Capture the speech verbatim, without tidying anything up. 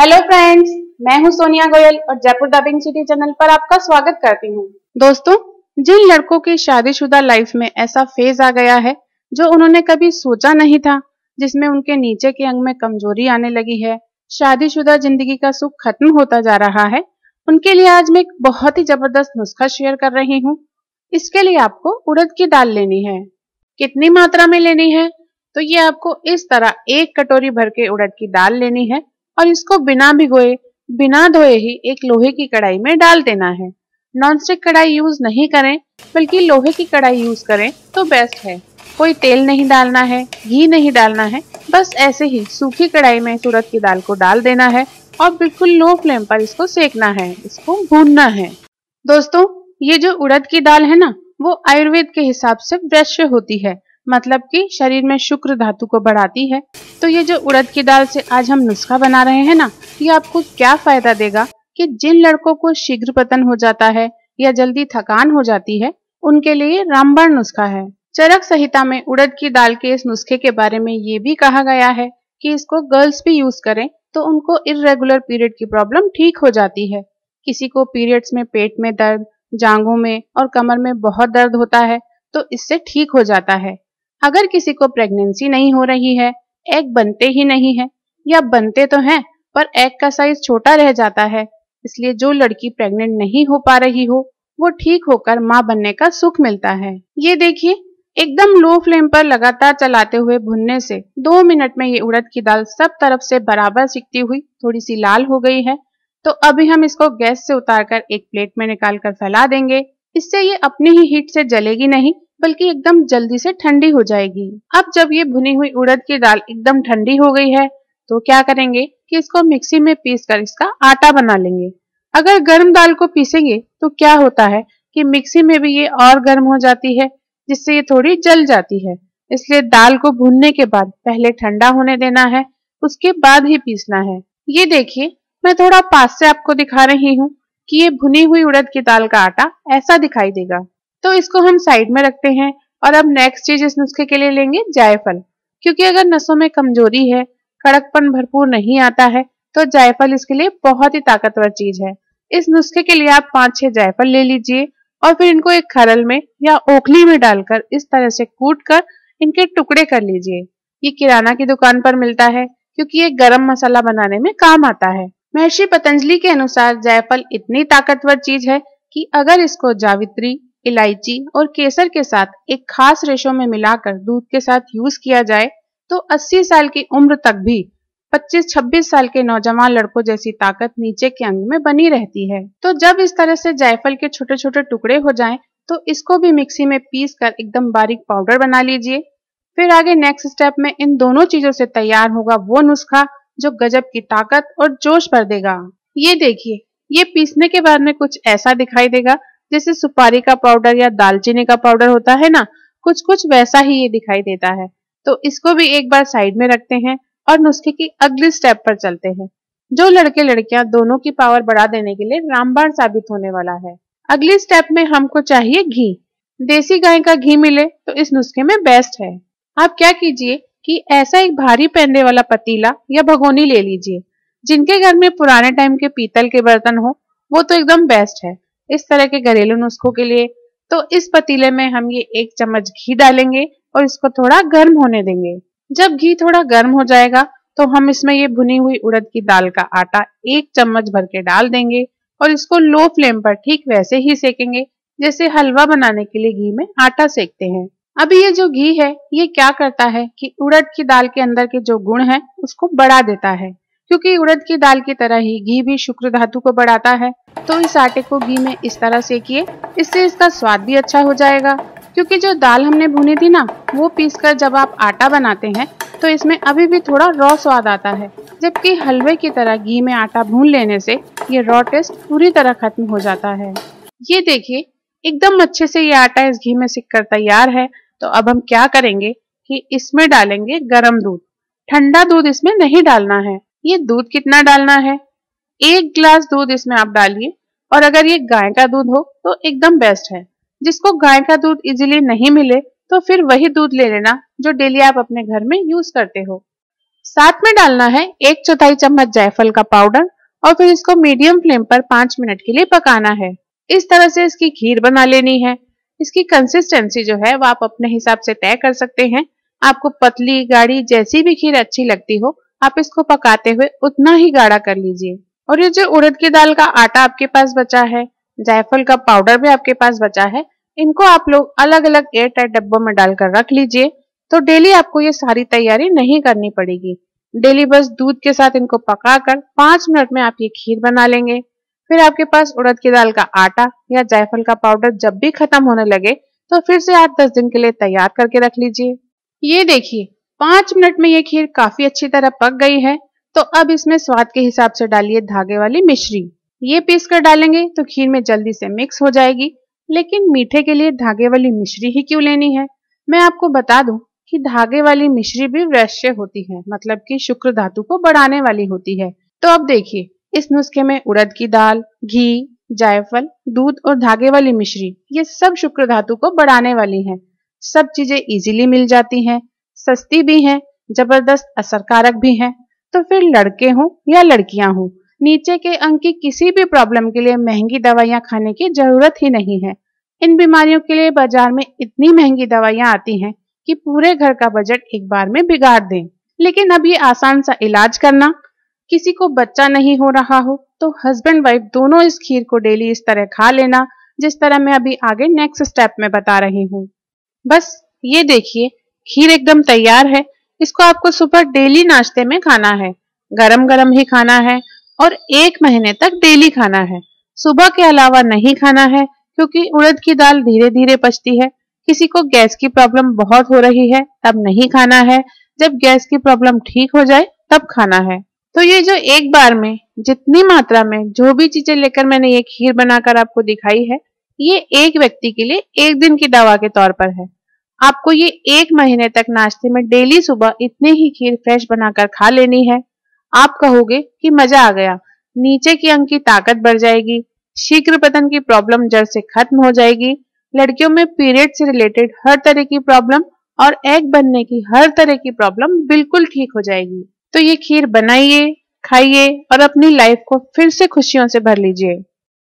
Hello friends, मैं हूं सोनिया गोयल और जयपुर डबिंग सिटी चैनल पर आपका स्वागत करती हूं। दोस्तों, जिन लड़कों की शादीशुदा लाइफ में ऐसा फेज आ गया है जो उन्होंने कभी सोचा नहीं था, जिसमें उनके नीचे के अंग में कमजोरी आने लगी है, शादीशुदा जिंदगी का सुख खत्म होता जा रहा है, उनके लिए आज मैं एक बहुत ही जबरदस्त नुस्खा शेयर कर रही हूँ। इसके लिए आपको उड़द की दाल लेनी है। कितनी मात्रा में लेनी है? तो ये आपको इस तरह एक कटोरी भर के उड़द की दाल लेनी है और इसको बिना भिगोए बिना धोए ही एक लोहे की कढ़ाई में डाल देना है। नॉनस्टिक कढ़ाई यूज नहीं करें, बल्कि लोहे की कढ़ाई यूज करें तो बेस्ट है। कोई तेल नहीं डालना है, घी नहीं डालना है, बस ऐसे ही सूखी कढ़ाई में उड़द की दाल को डाल देना है और बिल्कुल लो फ्लेम पर इसको सेकना है, इसको भूनना है। दोस्तों, ये जो उड़द की दाल है ना, वो आयुर्वेद के हिसाब से वैश्य होती है, मतलब कि शरीर में शुक्र धातु को बढ़ाती है। तो ये जो उड़द की दाल से आज हम नुस्खा बना रहे हैं ना, ये आपको क्या फायदा देगा कि जिन लड़कों को शीघ्र पतन हो जाता है या जल्दी थकान हो जाती है, उनके लिए रामबाण नुस्खा है। चरक संहिता में उड़द की दाल के इस नुस्खे के बारे में ये भी कहा गया है कि इसको गर्ल्स भी यूज करें तो उनको इरेगुलर पीरियड की प्रॉब्लम ठीक हो जाती है। किसी को पीरियड्स में पेट में दर्द, जांघों में और कमर में बहुत दर्द होता है तो इससे ठीक हो जाता है। अगर किसी को प्रेगनेंसी नहीं हो रही है, एग बनते ही नहीं है या बनते तो हैं पर एग का साइज छोटा रह जाता है, इसलिए जो लड़की प्रेग्नेंट नहीं हो पा रही हो वो ठीक होकर माँ बनने का सुख मिलता है। ये देखिए, एकदम लो फ्लेम पर लगातार चलाते हुए भुनने से दो मिनट में ये उड़द की दाल सब तरफ से बराबर सिकती हुई थोड़ी सी लाल हो गई है। तो अभी हम इसको गैस से उतारकर एक प्लेट में निकाल कर फैला देंगे। इससे ये अपने ही हीट से जलेगी नहीं, बल्कि एकदम जल्दी से ठंडी हो जाएगी। अब जब ये भुनी हुई उड़द की दाल एकदम ठंडी हो गई है तो क्या करेंगे कि इसको मिक्सी में पीसकर इसका आटा बना लेंगे। अगर गर्म दाल को पीसेंगे तो क्या होता है कि मिक्सी में भी ये और गर्म हो जाती है, जिससे ये थोड़ी जल जाती है। इसलिए दाल को भुनने के बाद पहले ठंडा होने देना है, उसके बाद ही पीसना है। ये देखिए, मैं थोड़ा पास से आपको दिखा रही हूँ कि ये भुनी हुई उड़द की दाल का आटा ऐसा दिखाई देगा। तो इसको हम साइड में रखते हैं और अब नेक्स्ट चीज इस नुस्खे के लिए लेंगे जायफल, क्योंकि अगर नसों में कमजोरी है, कड़कपन भरपूर नहीं आता है, तो जायफल इसके लिए बहुत ही ताकतवर चीज है। इस नुस्खे के लिए आप पांच छह जायफल ले लीजिए और फिर इनको एक खरल में या ओखली में डालकर इस तरह से कूट कर इनके टुकड़े कर लीजिए। ये किराना की दुकान पर मिलता है, क्योंकि ये गरम मसाला बनाने में काम आता है। महर्षि पतंजलि के अनुसार जायफल इतनी ताकतवर चीज है कि अगर इसको जावित्री, इलायची और केसर के साथ एक खास रेशो में मिलाकर दूध के साथ यूज किया जाए तो अस्सी साल की उम्र तक भी पच्चीस छब्बीस साल के नौजवान लड़कों जैसी ताकत नीचे के अंग में बनी रहती है। तो जब इस तरह से जायफल के छोटे छोटे टुकड़े हो जाएं, तो इसको भी मिक्सी में पीसकर एकदम बारीक पाउडर बना लीजिए। फिर आगे नेक्स्ट स्टेप में इन दोनों चीजों से तैयार होगा वो नुस्खा जो गजब की ताकत और जोश भर देगा। ये देखिए, ये पीसने के बाद में कुछ ऐसा दिखाई देगा जैसे सुपारी का पाउडर या दालचीनी का पाउडर होता है ना, कुछ कुछ वैसा ही ये दिखाई देता है। तो इसको भी एक बार साइड में रखते हैं और नुस्खे की अगली स्टेप पर चलते हैं, जो लड़के लड़कियां दोनों की पावर बढ़ा देने के लिए रामबाण साबित होने वाला है। अगली स्टेप में हमको चाहिए घी। देसी गाय का घी मिले तो इस नुस्खे में बेस्ट है। आप क्या कीजिए कि ऐसा एक भारी पैंदे वाला पतीला या भगोनी ले लीजिए। जिनके घर में पुराने टाइम के पीतल के बर्तन हो वो तो एकदम बेस्ट है इस तरह के घरेलू नुस्खों के लिए। तो इस पतीले में हम ये एक चम्मच घी डालेंगे और इसको थोड़ा गर्म होने देंगे। जब घी थोड़ा गर्म हो जाएगा तो हम इसमें ये भुनी हुई उड़द की दाल का आटा एक चम्मच भर के डाल देंगे और इसको लो फ्लेम पर ठीक वैसे ही सेकेंगे जैसे हलवा बनाने के लिए घी में आटा सेकते हैं। अभी ये जो घी है ये क्या करता है कि उड़द की दाल के अंदर के जो गुण है उसको बढ़ा देता है, क्योंकि उड़द की दाल की तरह ही घी भी शुक्र धातु को बढ़ाता है। तो इस आटे को घी में इस तरह सेकिए, इससे इसका स्वाद भी अच्छा हो जाएगा। क्योंकि जो दाल हमने भुनी थी ना, वो पीसकर जब आप आटा बनाते हैं तो इसमें अभी भी थोड़ा रॉ स्वाद आता है, जबकि हलवे की तरह घी में आटा भून लेने से ये रॉ टेस्ट पूरी तरह खत्म हो जाता है। ये देखिए, एकदम अच्छे से ये आटा इस घी में सिक कर तैयार है। तो अब हम क्या करेंगे कि इसमें डालेंगे गर्म दूध। ठंडा दूध इसमें नहीं डालना है। ये दूध कितना डालना है? एक ग्लास दूध इसमें आप डालिए और अगर ये गाय का दूध हो तो एकदम बेस्ट है। जिसको गाय का दूध इजीली नहीं मिले तो फिर वही दूध ले लेना जो डेली आप अपने घर में यूज करते हो। साथ में डालना है एक चौथाई चम्मच जायफल का पाउडर और फिर इसको मीडियम फ्लेम पर पांच मिनट के लिए पकाना है। इस तरह से इसकी खीर बना लेनी है। इसकी कंसिस्टेंसी जो है वो आप अपने हिसाब से तय कर सकते हैं। आपको पतली गाढ़ी जैसी भी खीर अच्छी लगती हो, आप इसको पकाते हुए उतना ही गाढ़ा कर लीजिए। और ये जो उड़द की दाल का आटा आपके पास बचा है, जायफल का पाउडर भी आपके पास बचा है, इनको आप लोग अलग अलग एयर टाइट डब्बों में डालकर रख लीजिए। तो डेली आपको ये सारी तैयारी नहीं करनी पड़ेगी। डेली बस दूध के साथ इनको पकाकर पांच मिनट में आप ये खीर बना लेंगे। फिर आपके पास उड़द की दाल का आटा या जायफल का पाउडर जब भी खत्म होने लगे तो फिर से आप दस दिन के लिए तैयार करके रख लीजिए। ये देखिए पांच मिनट में ये खीर काफी अच्छी तरह पक गई है। तो अब इसमें स्वाद के हिसाब से डालिए धागे वाली मिश्री। ये पीस कर डालेंगे तो खीर में जल्दी से मिक्स हो जाएगी। लेकिन मीठे के लिए धागे वाली मिश्री ही क्यों लेनी है? मैं आपको बता दूं कि धागे वाली मिश्री भी वैश्य होती है, मतलब कि शुक्र धातु को बढ़ाने वाली होती है। तो अब देखिए इस नुस्खे में उड़द की दाल, घी, जायफल, दूध और धागे वाली मिश्री, ये सब शुक्र धातु को बढ़ाने वाली हैं। सब चीजें इजीली मिल जाती हैं, सस्ती भी हैं, जबरदस्त असरकारक भी हैं। तो फिर लड़के हों या लड़कियां हों, नीचे के अंक की किसी भी प्रॉब्लम के लिए महंगी दवाइयां खाने की जरूरत ही नहीं है। इन बीमारियों के लिए बाजार में इतनी महंगी दवाइयां आती हैं कि पूरे घर का बजट एक बार में बिगाड़ दें। लेकिन अब ये आसान सा इलाज करना, किसी को बच्चा नहीं हो रहा हो तो हस्बैंड वाइफ दोनों इस खीर को डेली इस तरह खा लेना, जिस तरह मैं अभी आगे नेक्स्ट स्टेप में बता रही हूँ। बस ये देखिए खीर एकदम तैयार है। इसको आपको सुबह डेली नाश्ते में खाना है, गरम गरम ही खाना है और एक महीने तक डेली खाना है। सुबह के अलावा नहीं खाना है क्योंकि उड़द की दाल धीरे धीरे पचती है। किसी को गैस की प्रॉब्लम बहुत हो रही है तब नहीं खाना है, जब गैस की प्रॉब्लम ठीक हो जाए तब खाना है। तो ये जो एक बार में जितनी मात्रा में जो भी चीजें लेकर मैंने ये खीर बनाकर आपको दिखाई है, ये एक व्यक्ति के लिए एक दिन की दवा के तौर पर है। आपको ये एक महीने तक नाश्ते में डेली सुबह इतनी ही खीर फ्रेश बनाकर खा लेनी है। आप कहोगे कि मजा आ गया, नीचे की अंग की ताकत बढ़ जाएगी, शीघ्र पतन की प्रॉब्लम जड़ से खत्म हो जाएगी, लड़कियों में पीरियड से रिलेटेड हर तरह की प्रॉब्लम और एग बनने की हर तरह की प्रॉब्लम बिल्कुल ठीक हो जाएगी। तो ये खीर बनाइए, खाइए और अपनी लाइफ को फिर से खुशियों से भर लीजिए।